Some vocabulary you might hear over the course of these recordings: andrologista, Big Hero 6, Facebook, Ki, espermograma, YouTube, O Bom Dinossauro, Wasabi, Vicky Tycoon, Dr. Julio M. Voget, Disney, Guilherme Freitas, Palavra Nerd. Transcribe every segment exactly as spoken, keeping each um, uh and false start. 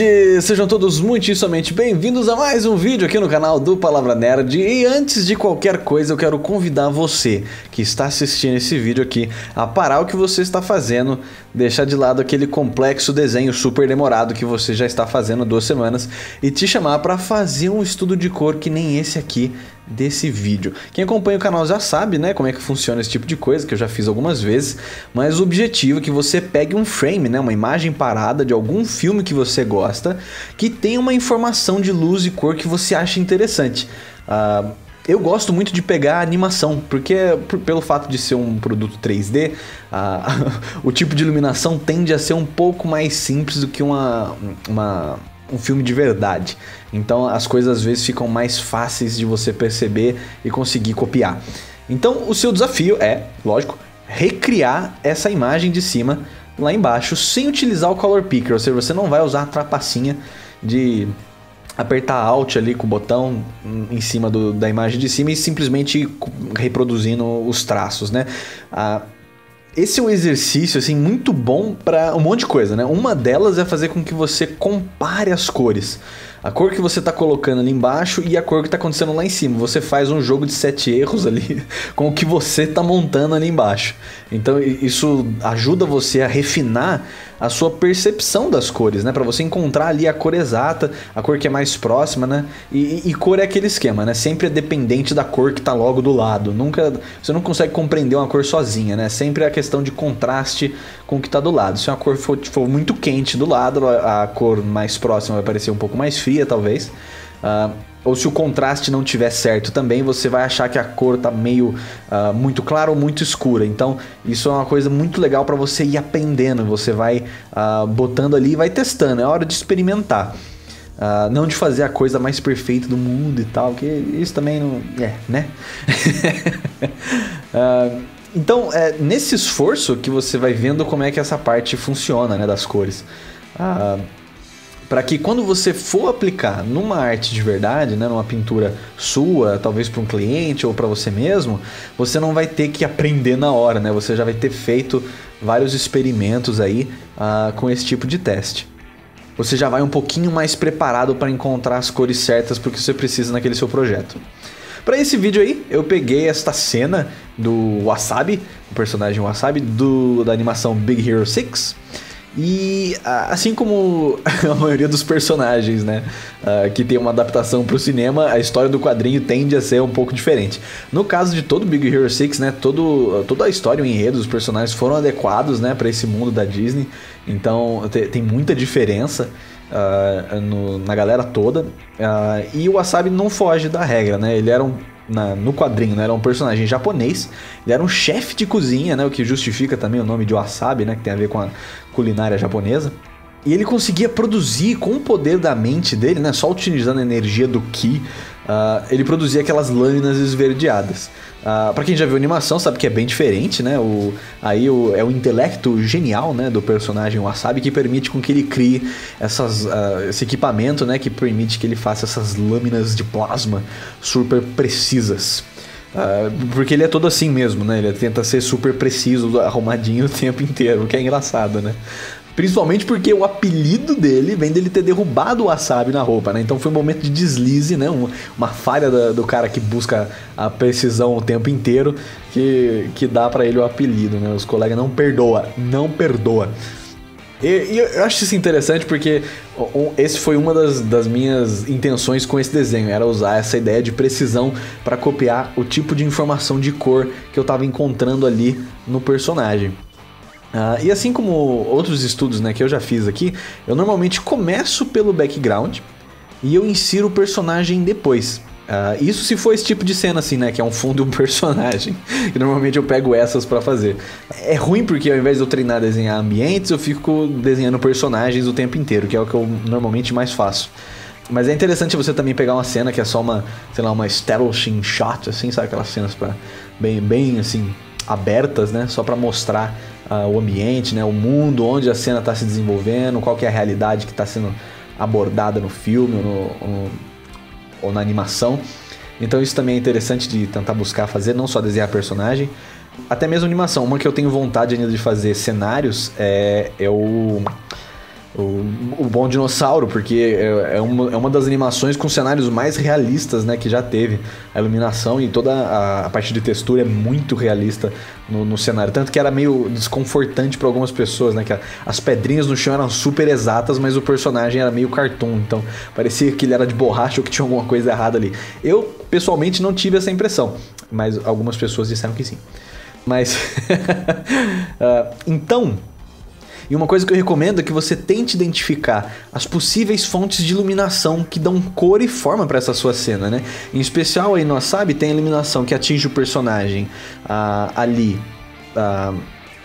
Nerd! Sejam todos muitíssimamente bem-vindos a mais um vídeo aqui no canal do Palavra Nerd. E antes de qualquer coisa, eu quero convidar você que está assistindo esse vídeo aqui a parar o que você está fazendo, deixar de lado aquele complexo desenho super demorado que você já está fazendo há duas semanas e te chamar para fazer um estudo de cor que nem esse aqui desse vídeo. Quem acompanha o canal já sabe, né, como é que funciona esse tipo de coisa, que eu já fiz algumas vezes, mas o objetivo é que você pegue um frame, né, uma imagem parada de algum filme que você gosta, que tem uma informação de luz e cor que você acha interessante. Uh, eu gosto muito de pegar animação, porque por, pelo fato de ser um produto três D, uh, o tipo de iluminação tende a ser um pouco mais simples do que uma... uma um filme de verdade, então as coisas às vezes ficam mais fáceis de você perceber e conseguir copiar. Então o seu desafio é, lógico, recriar essa imagem de cima lá embaixo sem utilizar o Color Picker, ou seja, você não vai usar a trapacinha de apertar Alt ali com o botão em cima do, da imagem de cima e simplesmente reproduzindo os traços, né? A Esse é um exercício assim muito bom para um monte de coisa, né? Uma delas é fazer com que você compare as cores. A cor que você está colocando ali embaixo e a cor que está acontecendo lá em cima. Você faz um jogo de sete erros ali com o que você está montando ali embaixo. Então isso ajuda você a refinar a sua percepção das cores, né? Para você encontrar ali a cor exata, a cor que é mais próxima, né? E, e cor é aquele esquema, né? Sempre é dependente da cor que tá logo do lado. Nunca, você não consegue compreender uma cor sozinha, né? Sempre é a questão de contraste com o que tá do lado. Se uma cor for, for muito quente do lado, a cor mais próxima vai parecer um pouco mais fria, talvez. Uh, ou se o contraste não tiver certo também, você vai achar que a cor tá meio uh, muito clara ou muito escura. Então isso é uma coisa muito legal para você ir aprendendo, você vai uh, botando ali e vai testando, é hora de experimentar. Uh, não de fazer a coisa mais perfeita do mundo e tal, que isso também não... é, né? uh, então é nesse esforço que você vai vendo como é que essa parte funciona, né, das cores. Ah... Uh, Para que quando você for aplicar numa arte de verdade, né, numa pintura sua, talvez para um cliente ou para você mesmo, você não vai ter que aprender na hora, né? Você já vai ter feito vários experimentos aí uh, com esse tipo de teste. Você já vai um pouquinho mais preparado para encontrar as cores certas porque você precisa naquele seu projeto. Para esse vídeo aí, eu peguei esta cena do Wasabi, o personagem Wasabi do, da animação Big Hero seis. E assim como a maioria dos personagens, né, uh, que tem uma adaptação para o cinema, a história do quadrinho tende a ser um pouco diferente. No caso de todo Big Hero seis, né, todo, toda a história, o enredo, os personagens foram adequados, né, para esse mundo da Disney. Então te, tem muita diferença uh, no, na galera toda. Uh, e o Wasabi não foge da regra, né? Ele era um... Na, no quadrinho, né? Era um personagem japonês, ele era um chefe de cozinha, né? O que justifica também o nome de Wasabi, né? Que tem a ver com a culinária japonesa. E ele conseguia produzir com o poder da mente dele, né? Só utilizando a energia do Ki, uh, ele produzia aquelas lâminas esverdeadas. Uh, pra quem já viu a animação sabe que é bem diferente, né? O, aí o, é o intelecto genial, né, do personagem Wasabi que permite com que ele crie essas, uh, esse equipamento, né, que permite que ele faça essas lâminas de plasma super precisas. Uh, porque ele é todo assim mesmo, né? Ele tenta ser super preciso, arrumadinho o tempo inteiro, o que é engraçado, né? Principalmente porque o apelido dele vem dele ter derrubado o Wasabi na roupa, né? Então foi um momento de deslize, né? Uma, uma falha da, do cara que busca a precisão o tempo inteiro que, que dá pra ele o apelido, né? Os colegas não perdoam, não perdoam. E, e eu acho isso interessante porque esse foi uma das, das minhas intenções com esse desenho, era usar essa ideia de precisão pra copiar o tipo de informação de cor que eu tava encontrando ali no personagem. Uh, e assim como outros estudos, né, que eu já fiz aqui, eu normalmente começo pelo background e eu insiro o personagem depois. Uh, isso se for esse tipo de cena assim, né, que é um fundo e um personagem, que normalmente eu pego essas pra fazer. É ruim porque ao invés de eu treinar a desenhar ambientes, eu fico desenhando personagens o tempo inteiro, que é o que eu normalmente mais faço. Mas é interessante você também pegar uma cena que é só uma, sei lá, uma establishing shot, assim, sabe, aquelas cenas pra bem, bem assim... abertas, né? Só para mostrar uh, o ambiente, né? O mundo, onde a cena está se desenvolvendo, qual que é a realidade que está sendo abordada no filme ou, no, ou, ou na animação. Então isso também é interessante de tentar buscar fazer, não só desenhar personagem, até mesmo animação. Uma que eu tenho vontade ainda de fazer cenários é, é o... O, o Bom Dinossauro, porque é, é, uma, é uma das animações com cenários mais realistas, né, que já teve. A iluminação e toda a, a parte de textura é muito realista no, no cenário. Tanto que era meio desconfortante para algumas pessoas, né, que as pedrinhas no chão eram super exatas, mas o personagem era meio cartoon. Então parecia que ele era de borracha ou que tinha alguma coisa errada ali. Eu, pessoalmente, não tive essa impressão, mas algumas pessoas disseram que sim. Mas... uh, então... E uma coisa que eu recomendo é que você tente identificar as possíveis fontes de iluminação que dão cor e forma para essa sua cena, né? Em especial aí no Wasabi tem a iluminação que atinge o personagem ah, ali ah,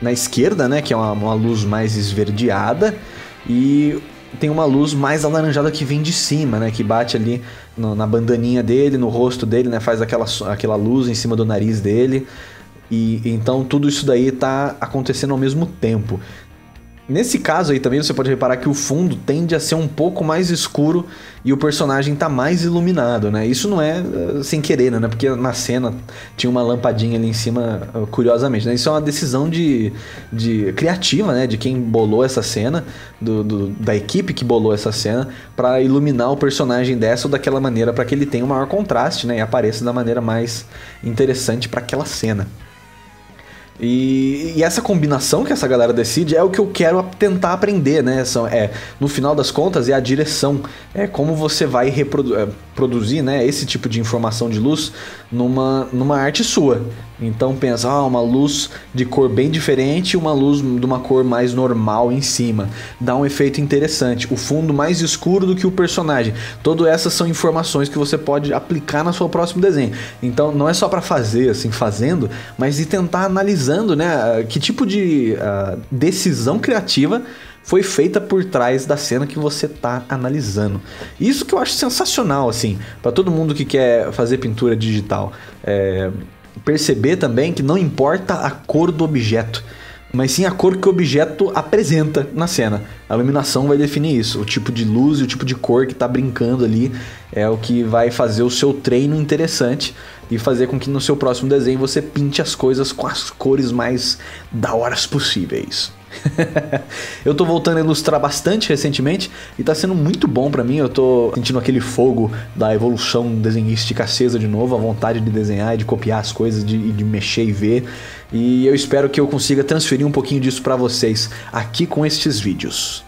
na esquerda, né? Que é uma, uma luz mais esverdeada, e tem uma luz mais alaranjada que vem de cima, né? Que bate ali no, na bandaninha dele, no rosto dele, né? Faz aquela, aquela luz em cima do nariz dele. E então tudo isso daí tá acontecendo ao mesmo tempo. Nesse caso aí também você pode reparar que o fundo tende a ser um pouco mais escuro e o personagem tá mais iluminado, né? Isso não é uh, sem querer, né? Porque na cena tinha uma lampadinha ali em cima, uh, curiosamente, né? Isso é uma decisão de, de criativa, né? De quem bolou essa cena, do, do, da equipe que bolou essa cena, para iluminar o personagem dessa ou daquela maneira, para que ele tenha um maior contraste, né? E apareça da maneira mais interessante para aquela cena. E, e essa combinação que essa galera decide é o que eu quero tentar aprender, né? São, é, no final das contas, é a direção. É como você vai reproduzir, né, esse tipo de informação de luz numa, numa arte sua. Então pensa, ah, uma luz de cor bem diferente, uma luz de uma cor mais normal em cima. Dá um efeito interessante. O fundo mais escuro do que o personagem. Todas essas são informações que você pode aplicar no seu próximo desenho. Então não é só para fazer assim, fazendo, mas e tentar analisar, né, que tipo de uh, decisão criativa foi feita por trás da cena que você tá analisando. Isso que eu acho sensacional, assim, para todo mundo que quer fazer pintura digital. É, perceber também que não importa a cor do objeto, mas sim a cor que o objeto apresenta na cena. A iluminação vai definir isso. O tipo de luz e o tipo de cor que tá brincando ali é o que vai fazer o seu treino interessante e fazer com que no seu próximo desenho você pinte as coisas com as cores mais daoras possíveis. Eu tô voltando a ilustrar bastante recentemente e tá sendo muito bom pra mim. Eu tô sentindo aquele fogo da evolução desenhística acesa de novo, a vontade de desenhar, de copiar as coisas, de, de mexer e ver. E eu espero que eu consiga transferir um pouquinho disso pra vocês aqui com estes vídeos.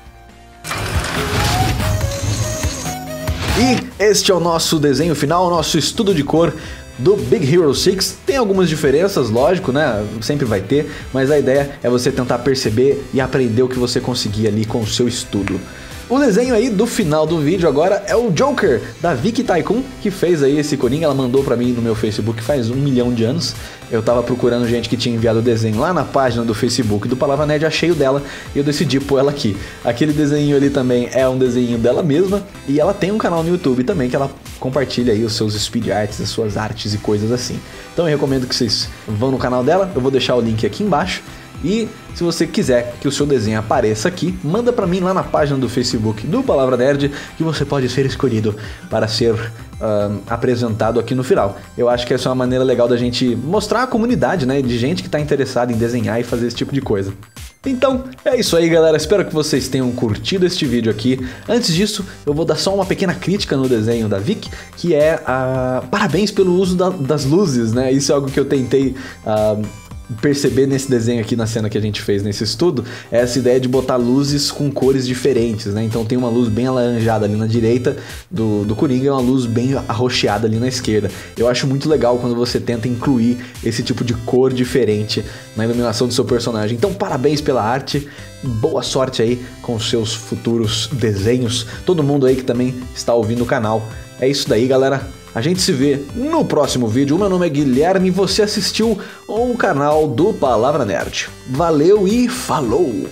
E este é o nosso desenho final, o nosso estudo de cor do Big Hero seis, tem algumas diferenças, lógico, né? Sempre vai ter, mas a ideia é você tentar perceber e aprender o que você conseguir ali com o seu estudo. O desenho aí do final do vídeo agora é o Joker, da Vicky Tycoon, que fez aí esse coringa. Ela mandou pra mim no meu Facebook faz um milhão de anos. Eu tava procurando gente que tinha enviado o desenho lá na página do Facebook do Palavra Nerd, achei o dela e eu decidi pôr ela aqui. Aquele desenho ali também é um desenho dela mesma e ela tem um canal no YouTube também que ela compartilha aí os seus speed arts, as suas artes e coisas assim. Então eu recomendo que vocês vão no canal dela, eu vou deixar o link aqui embaixo. E se você quiser que o seu desenho apareça aqui, manda pra mim lá na página do Facebook do Palavra Nerd, que você pode ser escolhido para ser uh, apresentado aqui no final. Eu acho que essa é uma maneira legal da gente mostrar a comunidade, né, de gente que tá interessada em desenhar e fazer esse tipo de coisa. Então, é isso aí, galera. Espero que vocês tenham curtido este vídeo aqui. Antes disso, eu vou dar só uma pequena crítica no desenho da Vicky, que é a... parabéns pelo uso da, das luzes, né? Isso é algo que eu tentei... Uh... perceber nesse desenho aqui, na cena que a gente fez nesse estudo, é essa ideia de botar luzes com cores diferentes, né? Então tem uma luz bem alaranjada ali na direita do, do coringa e uma luz bem arroxeada ali na esquerda. Eu acho muito legal quando você tenta incluir esse tipo de cor diferente na iluminação do seu personagem. Então parabéns pela arte, boa sorte aí com seus futuros desenhos, todo mundo aí que também está ouvindo o canal. É isso daí, galera. A gente se vê no próximo vídeo. O meu nome é Guilherme e você assistiu o canal do Palavra Nerd. Valeu e falou!